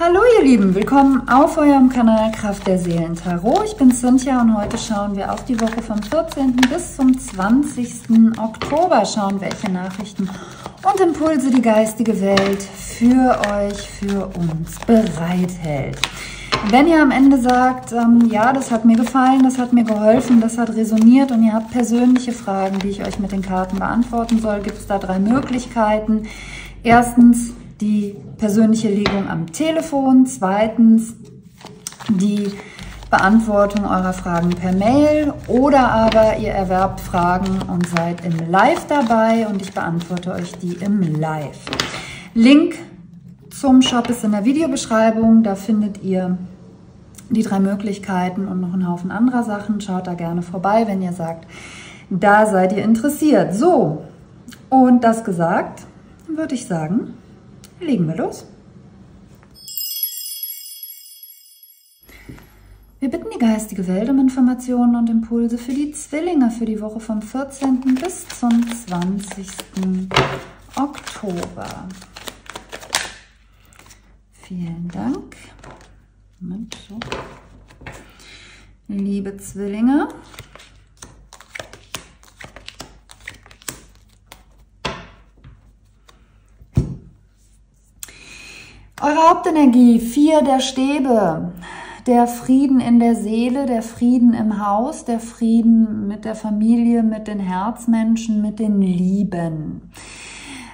Hallo ihr Lieben, willkommen auf eurem Kanal Kraft der Seelen Tarot. Ich bin Cynthia und heute schauen wir auf die Woche vom 14. bis zum 20. Oktober. Schauen, welche Nachrichten und Impulse die geistige Welt für euch, für uns bereithält. Wenn ihr am Ende sagt, ja, das hat mir gefallen, das hat mir geholfen, das hat resoniert und ihr habt persönliche Fragen, die ich euch mit den Karten beantworten soll, gibt es da 3 Möglichkeiten. Erstens, die persönliche Legung am Telefon. Zweitens die Beantwortung eurer Fragen per Mail. Oder aber ihr erwerbt Fragen und seid im Live dabei und ich beantworte euch die im Live. Link zum Shop ist in der Videobeschreibung. Da findet ihr die 3 Möglichkeiten und noch einen Haufen anderer Sachen. Schaut da gerne vorbei, wenn ihr sagt, da seid ihr interessiert. So, und das gesagt, würde ich sagen, legen wir los. Wir bitten die geistige Welt um Informationen und Impulse für die Zwillinge für die Woche vom 14. bis zum 20. Oktober. Vielen Dank. Moment, so. Liebe Zwillinge, eure Hauptenergie, 4 der Stäbe, der Frieden in der Seele, der Frieden im Haus, der Frieden mit der Familie, mit den Herzmenschen, mit den Lieben.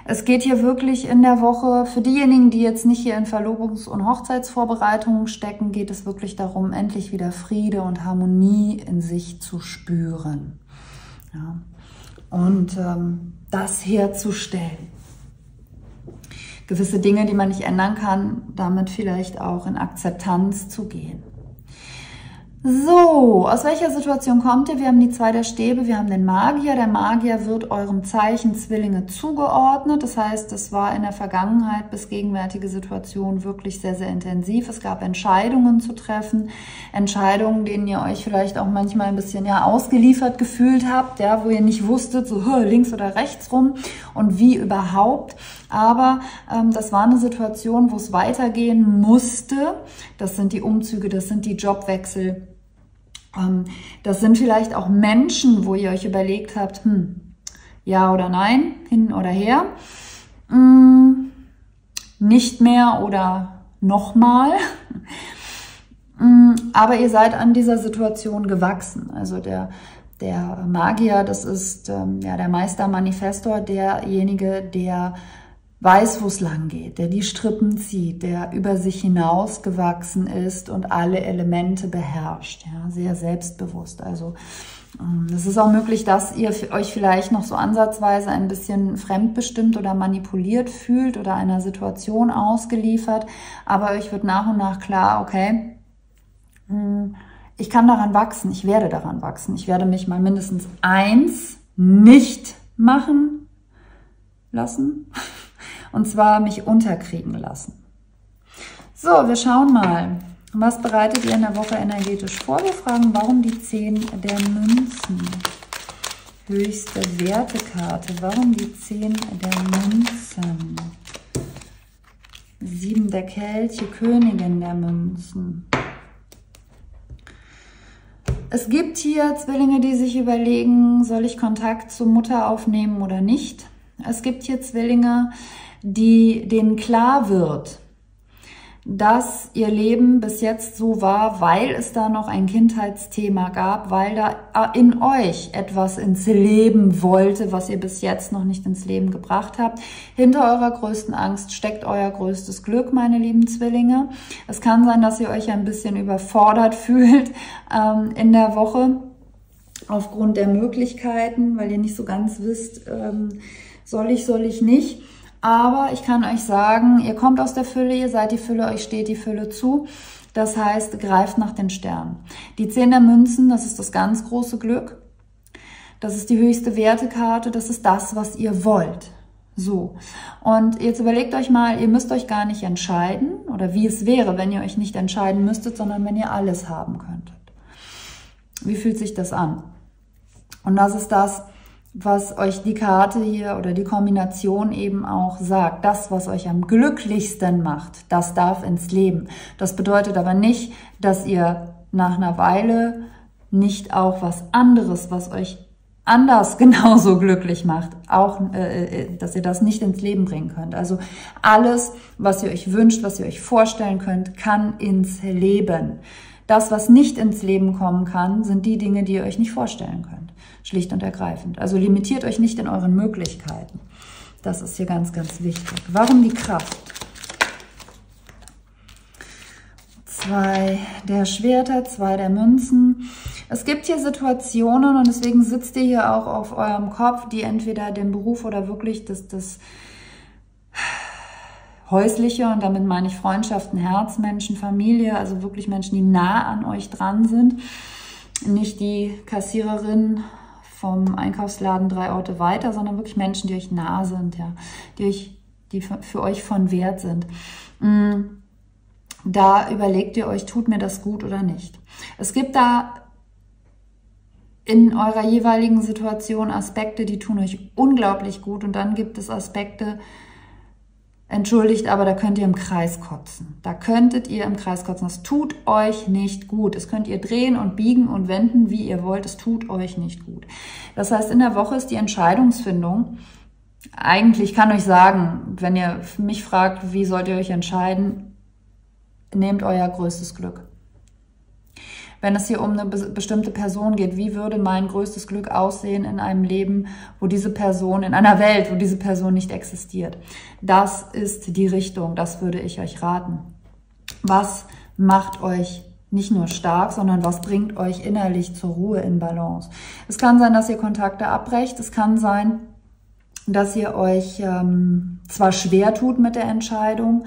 Es geht hier wirklich in der Woche, für diejenigen, die jetzt nicht hier in Verlobungs- und Hochzeitsvorbereitungen stecken, geht es wirklich darum, endlich wieder Friede und Harmonie in sich zu spüren. Ja. Und das herzustellen. Gewisse Dinge, die man nicht ändern kann, damit vielleicht auch in Akzeptanz zu gehen. So, aus welcher Situation kommt ihr? Wir haben die 2 der Stäbe, wir haben den Magier. Der Magier wird eurem Zeichen Zwillinge zugeordnet. Das heißt, es war in der Vergangenheit bis gegenwärtige Situation wirklich sehr, sehr intensiv. Es gab Entscheidungen zu treffen, Entscheidungen, denen ihr euch vielleicht auch manchmal ein bisschen ja ausgeliefert gefühlt habt, ja, wo ihr nicht wusstet, so links oder rechts rum und wie überhaupt. Aber das war eine Situation, wo es weitergehen musste. Das sind die Umzüge, das sind die Jobwechsel. Das sind vielleicht auch Menschen, wo ihr euch überlegt habt, ja oder nein, hin oder her, nicht mehr oder nochmal. Aber ihr seid an dieser Situation gewachsen. Also der Magier, das ist ja der Meistermanifestor, derjenige, der weiß, wo es lang geht, der die Strippen zieht, der über sich hinausgewachsen ist und alle Elemente beherrscht, ja, sehr selbstbewusst. Also es ist auch möglich, dass ihr euch vielleicht noch so ansatzweise ein bisschen fremdbestimmt oder manipuliert fühlt oder einer Situation ausgeliefert, aber euch wird nach und nach klar, okay, ich kann daran wachsen, ich werde daran wachsen, ich werde mich mal mindestens 1 nicht machen lassen. Und zwar mich unterkriegen lassen. So, wir schauen mal, was bereitet ihr in der Woche energetisch vor? Wir fragen, warum die 10 der Münzen? Höchste Wertekarte. Warum die 10 der Münzen? 7 der Kelche, Königin der Münzen. Es gibt hier Zwillinge, die sich überlegen, soll ich Kontakt zur Mutter aufnehmen oder nicht? Es gibt hier Zwillinge, denen klar wird, dass ihr Leben bis jetzt so war, weil es da noch ein Kindheitsthema gab, weil da in euch etwas ins Leben wollte, was ihr bis jetzt noch nicht ins Leben gebracht habt. Hinter eurer größten Angst steckt euer größtes Glück, meine lieben Zwillinge. Es kann sein, dass ihr euch ein bisschen überfordert fühlt in der Woche aufgrund der Möglichkeiten, weil ihr nicht so ganz wisst, soll ich nicht. Aber ich kann euch sagen, ihr kommt aus der Fülle, ihr seid die Fülle, euch steht die Fülle zu. Das heißt, greift nach den Sternen. Die 10 der Münzen, das ist das ganz große Glück. Das ist die höchste Wertekarte, das ist das, was ihr wollt. So, und jetzt überlegt euch mal, ihr müsst euch gar nicht entscheiden oder wie es wäre, wenn ihr euch nicht entscheiden müsstet, sondern wenn ihr alles haben könntet. Wie fühlt sich das an? Und das ist das, was euch die Karte hier oder die Kombination eben auch sagt. Das, was euch am glücklichsten macht, das darf ins Leben. Das bedeutet aber nicht, dass ihr nach einer Weile nicht auch was anderes, was euch anders genauso glücklich macht, auch, dass ihr das nicht ins Leben bringen könnt. Also alles, was ihr euch wünscht, was ihr euch vorstellen könnt, kann ins Leben. Das, was nicht ins Leben kommen kann, sind die Dinge, die ihr euch nicht vorstellen könnt, schlicht und ergreifend. Also limitiert euch nicht in euren Möglichkeiten. Das ist hier ganz, ganz wichtig. Warum die Kraft? 2 der Schwerter, 2 der Münzen. Es gibt hier Situationen und deswegen sitzt ihr hier auch auf eurem Kopf, die entweder den Beruf oder wirklich das Häusliche, und damit meine ich Freundschaften, Herzmenschen, Familie, also wirklich Menschen, die nah an euch dran sind. Nicht die Kassiererin vom Einkaufsladen 3 Orte weiter, sondern wirklich Menschen, die euch nah sind, ja, die für euch von Wert sind. Da überlegt ihr euch, tut mir das gut oder nicht. Es gibt da in eurer jeweiligen Situation Aspekte, die tun euch unglaublich gut, und dann gibt es Aspekte, entschuldigt, aber da könnt ihr im Kreis kotzen. Da könntet ihr im Kreis kotzen. Das tut euch nicht gut. Das könnt ihr drehen und biegen und wenden, wie ihr wollt. Es tut euch nicht gut. Das heißt, in der Woche ist die Entscheidungsfindung. Eigentlich kann ich euch sagen, wenn ihr mich fragt, wie sollt ihr euch entscheiden, nehmt euer größtes Glück. Wenn es hier um eine bestimmte Person geht, wie würde mein größtes Glück aussehen in einem Leben, wo diese Person, in einer Welt, wo diese Person nicht existiert? Das ist die Richtung, das würde ich euch raten. Was macht euch nicht nur stark, sondern was bringt euch innerlich zur Ruhe, in Balance? Es kann sein, dass ihr Kontakte abbrecht, es kann sein, dass ihr euch zwar schwer tut mit der Entscheidung,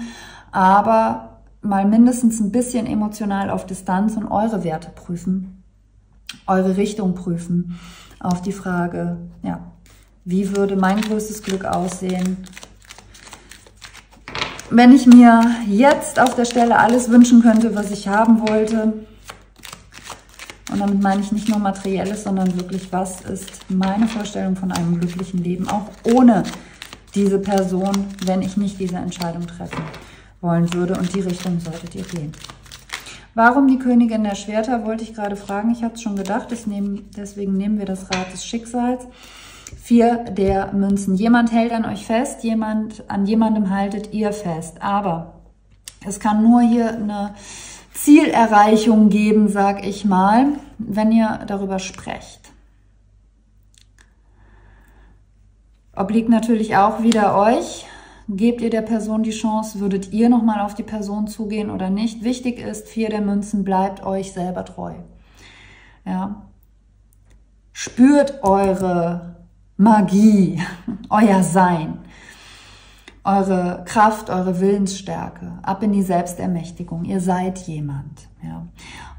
aber mal mindestens ein bisschen emotional auf Distanz und eure Werte prüfen, eure Richtung prüfen, auf die Frage, ja, wie würde mein größtes Glück aussehen, wenn ich mir jetzt auf der Stelle alles wünschen könnte, was ich haben wollte. Und damit meine ich nicht nur Materielles, sondern wirklich, was ist meine Vorstellung von einem glücklichen Leben, auch ohne diese Person, wenn ich nicht diese Entscheidung treffen wollen würde, und die Richtung solltet ihr gehen. Warum die Königin der Schwerter, wollte ich gerade fragen. Ich habe es schon gedacht, deswegen nehmen wir das Rad des Schicksals. 4 der Münzen. Jemand hält an euch fest, an jemandem haltet ihr fest. Aber es kann nur hier eine Zielerreichung geben, sag ich mal, wenn ihr darüber sprecht. Obliegt natürlich auch wieder euch. Gebt ihr der Person die Chance? Würdet ihr nochmal auf die Person zugehen oder nicht? Wichtig ist, 4 der Münzen, bleibt euch selber treu. Ja. Spürt eure Magie, euer Sein, eure Kraft, eure Willensstärke. Ab in die Selbstermächtigung. Ihr seid jemand. Ja.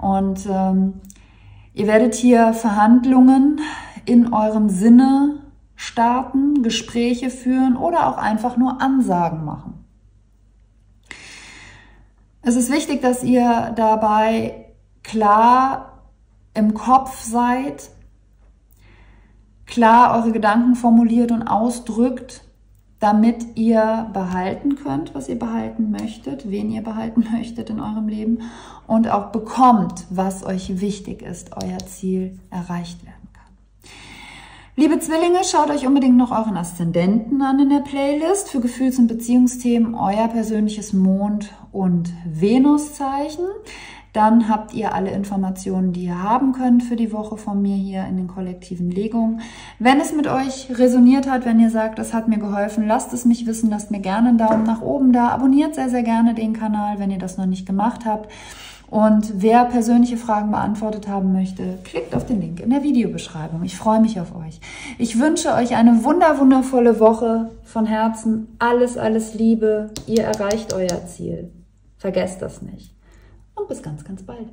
Und ihr werdet hier Verhandlungen in eurem Sinne starten, Gespräche führen oder auch einfach nur Ansagen machen. Es ist wichtig, dass ihr dabei klar im Kopf seid, klar eure Gedanken formuliert und ausdrückt, damit ihr behalten könnt, was ihr behalten möchtet, wen ihr behalten möchtet in eurem Leben, und auch bekommt, was euch wichtig ist, euer Ziel erreicht werden. Liebe Zwillinge, schaut euch unbedingt noch euren Aszendenten an in der Playlist. Für Gefühls- und Beziehungsthemen euer persönliches Mond- und Venuszeichen. Dann habt ihr alle Informationen, die ihr haben könnt für die Woche von mir hier in den kollektiven Legungen. Wenn es mit euch resoniert hat, wenn ihr sagt, das hat mir geholfen, lasst es mich wissen, lasst mir gerne einen Daumen nach oben da. Abonniert sehr, sehr gerne den Kanal, wenn ihr das noch nicht gemacht habt. Und wer persönliche Fragen beantwortet haben möchte, klickt auf den Link in der Videobeschreibung. Ich freue mich auf euch. Ich wünsche euch eine wundervolle Woche. Von Herzen alles, alles Liebe. Ihr erreicht euer Ziel. Vergesst das nicht. Und bis ganz, ganz bald.